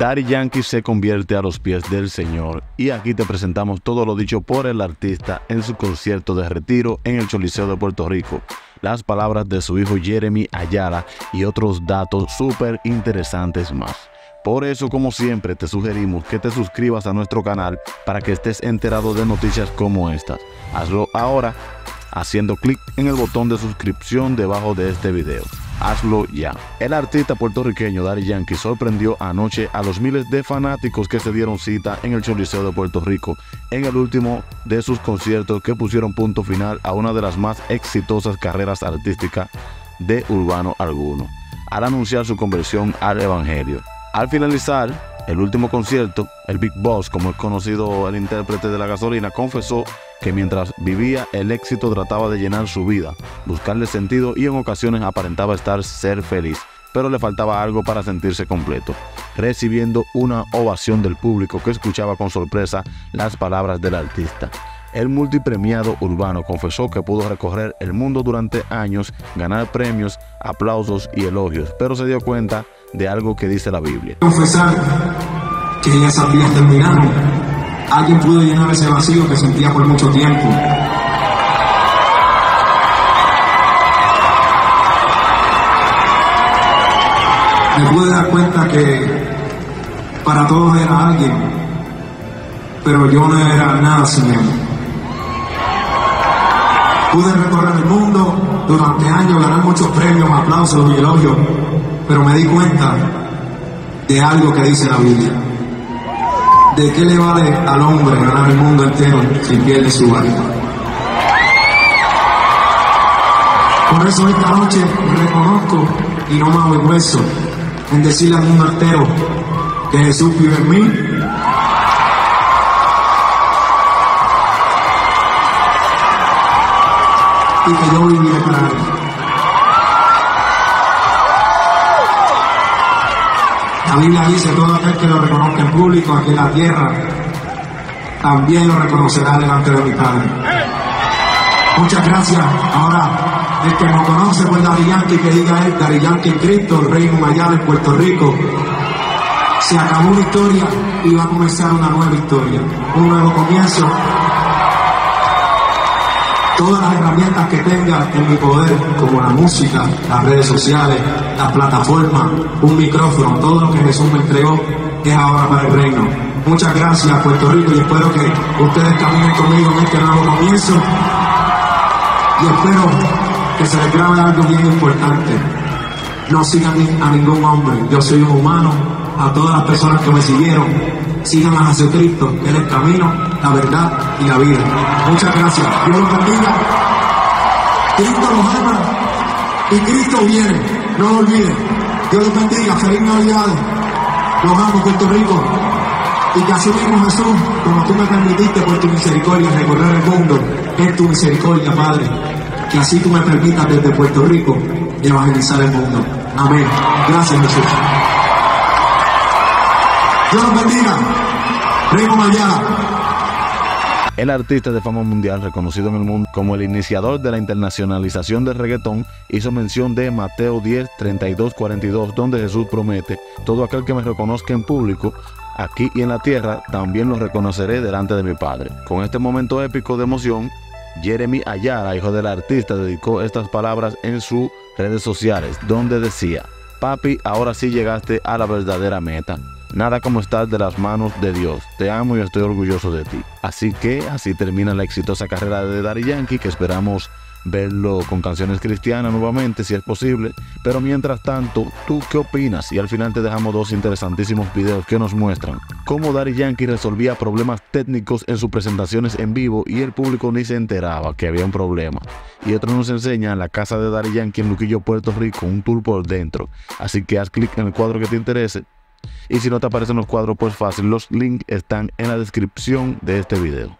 Daddy Yankee se convierte a los pies del Señor, y aquí te presentamos todo lo dicho por el artista en su concierto de retiro en el Coliseo de Puerto Rico, las palabras de su hijo Jeremy Ayala y otros datos súper interesantes más. Por eso, como siempre, te sugerimos que te suscribas a nuestro canal para que estés enterado de noticias como estas. Hazlo ahora haciendo clic en el botón de suscripción debajo de este video. Hazlo ya. El artista puertorriqueño Daddy Yankee sorprendió anoche a los miles de fanáticos que se dieron cita en el Coliseo de Puerto Rico en el último de sus conciertos que pusieron punto final a una de las más exitosas carreras artísticas de urbano alguno, al anunciar su conversión al evangelio. Al finalizar el último concierto, el Big Boss, como es conocido el intérprete de La Gasolina, confesó que mientras vivía el éxito trataba de llenar su vida, buscarle sentido, y en ocasiones aparentaba ser feliz, pero le faltaba algo para sentirse completo, recibiendo una ovación del público que escuchaba con sorpresa las palabras del artista. El multipremiado urbano confesó que pudo recorrer el mundo durante años, ganar premios, aplausos y elogios, pero se dio cuenta de algo que dice la Biblia. Confesar que ya sabías terminando. Alguien pudo llenar ese vacío que sentía por mucho tiempo. Me pude dar cuenta que para todos era alguien, pero yo no era nada sin él. Pude recorrer el mundo durante años, ganar muchos premios, aplausos y elogios, pero me di cuenta de algo que dice la Biblia. ¿De qué le vale al hombre ganar el mundo entero si pierde su alma? Por eso esta noche reconozco y no me avergüenzo en decirle al mundo entero que Jesús vive en mí, y que yo viviré para él. La Biblia dice: todo aquel que lo reconozca en público aquí en la tierra, también lo reconocerá delante de mi Padre. Muchas gracias. Ahora, el que no conoce por Daddy Yankee, que diga él, Daddy Yankee Cristo, el Rey Mayal en Puerto Rico. Se acabó una historia y va a comenzar una nueva historia, un nuevo comienzo. Todas las herramientas que tenga en mi poder, como la música, las redes sociales, las plataformas, un micrófono, todo lo que Jesús me entregó es ahora para el reino. Muchas gracias, Puerto Rico, y espero que ustedes caminen conmigo en este nuevo comienzo, y espero que se les grabe algo bien importante. No sigan a ningún hombre, yo soy un humano. A todas las personas que me siguieron, sigan a Jesucristo, que es el camino, la verdad y la vida. Muchas gracias. Dios los bendiga. Cristo los ama y Cristo viene. No lo olviden. Dios los bendiga. Feliz Navidad. Los amo, Puerto Rico. Y que así mismo, Jesús, como tú me permitiste por tu misericordia recorrer el mundo, es tu misericordia, Padre, que así tú me permitas desde Puerto Rico evangelizar el mundo. Amén. Gracias, Jesús. Dios los bendiga. Primo Mayala. El artista de fama mundial, reconocido en el mundo como el iniciador de la internacionalización del reggaetón, hizo mención de Mateo 10:32-42, donde Jesús promete: todo aquel que me reconozca en público, aquí y en la tierra, también lo reconoceré delante de mi Padre. Con este momento épico de emoción, Jeremy Ayala, hijo del artista, dedicó estas palabras en sus redes sociales, donde decía: papi, ahora sí llegaste a la verdadera meta. Nada como estar de las manos de Dios. Te amo y estoy orgulloso de ti. Así que así termina la exitosa carrera de Daddy Yankee, que esperamos verlo con canciones cristianas nuevamente si es posible. Pero mientras tanto, ¿tú qué opinas? Y al final te dejamos dos interesantísimos videos que nos muestran cómo Daddy Yankee resolvía problemas técnicos en sus presentaciones en vivo y el público ni se enteraba que había un problema. Y otro nos enseña la casa de Daddy Yankee en Luquillo, Puerto Rico, un tour por dentro. Así que haz clic en el cuadro que te interese. Y si no te aparecen los cuadros, pues fácil, los links están en la descripción de este video.